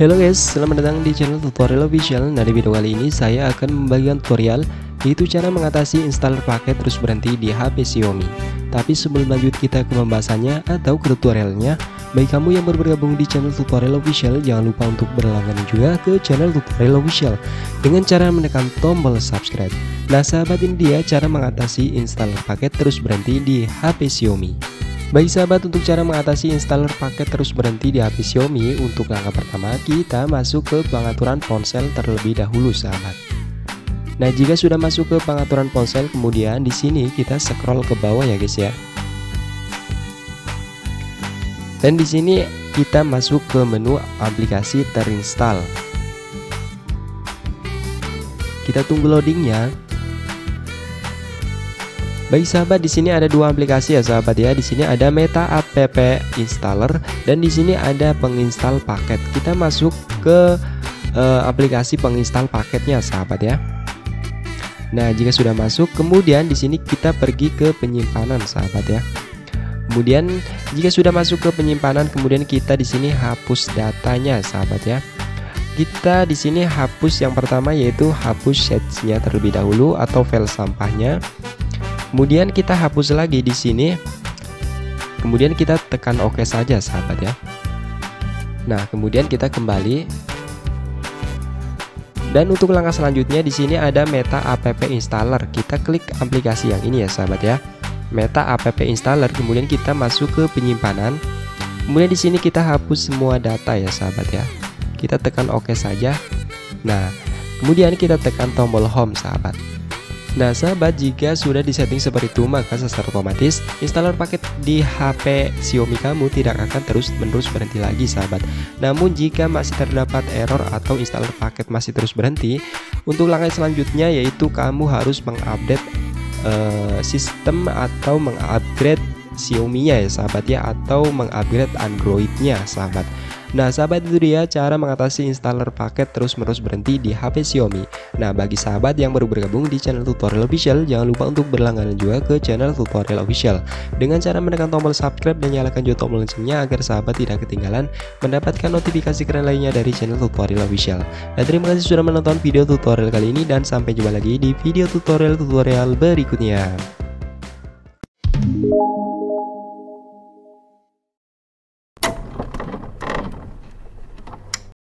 Halo guys, selamat datang di channel Tutorial Official. Nah, di video kali ini saya akan membagikan tutorial yaitu cara mengatasi installer paket terus berhenti di HP Xiaomi. Tapi sebelum lanjut kita ke pembahasannya atau ke tutorialnya, bagi kamu yang baru bergabung di channel Tutorial Official, jangan lupa untuk berlangganan juga ke channel Tutorial Official dengan cara menekan tombol subscribe. Nah sahabat, ini dia cara mengatasi installer paket terus berhenti di HP Xiaomi. Baik sahabat, untuk cara mengatasi installer paket terus berhenti di HP Xiaomi, untuk langkah pertama kita masuk ke pengaturan ponsel terlebih dahulu sahabat. Nah, jika sudah masuk ke pengaturan ponsel, kemudian di sini kita scroll ke bawah ya guys ya. Dan di sini kita masuk ke menu aplikasi terinstall. Kita tunggu loadingnya. Baik sahabat, di sini ada dua aplikasi ya sahabat ya. Di sini ada Meta App Installer dan di sini ada penginstal paket. Kita masuk ke aplikasi penginstal paketnya sahabat ya. Nah, jika sudah masuk, kemudian di sini kita pergi ke penyimpanan sahabat ya. Kemudian jika sudah masuk ke penyimpanan, kemudian kita di sini hapus datanya sahabat ya. Kita di sini hapus yang pertama yaitu hapus setnya terlebih dahulu atau file sampahnya. Kemudian kita hapus lagi di sini. Kemudian kita tekan OK saja sahabat ya. Nah, kemudian kita kembali. Dan untuk langkah selanjutnya di sini ada Meta App Installer. Kita klik aplikasi yang ini ya sahabat ya. Meta App Installer, kemudian kita masuk ke penyimpanan. Kemudian di sini kita hapus semua data ya sahabat ya. Kita tekan OK saja. Nah, kemudian kita tekan tombol home sahabat. Nah sahabat, jika sudah disetting seperti itu, maka secara otomatis installer paket di HP Xiaomi kamu tidak akan terus-menerus berhenti lagi sahabat. Namun jika masih terdapat error atau installer paket masih terus berhenti, untuk langkah selanjutnya yaitu kamu harus mengupdate sistem atau mengupgrade Xiaomi-nya ya sahabat ya, atau mengupgrade Android-nya sahabat. Nah sahabat, itu dia cara mengatasi installer paket terus-menerus berhenti di HP Xiaomi. Nah bagi sahabat yang baru bergabung di channel Tutorial Official, jangan lupa untuk berlangganan juga ke channel Tutorial Official dengan cara menekan tombol subscribe dan nyalakan juga tombol loncengnya agar sahabat tidak ketinggalan mendapatkan notifikasi keren lainnya dari channel Tutorial Official. Nah, terima kasih sudah menonton video tutorial kali ini dan sampai jumpa lagi di video tutorial-tutorial berikutnya.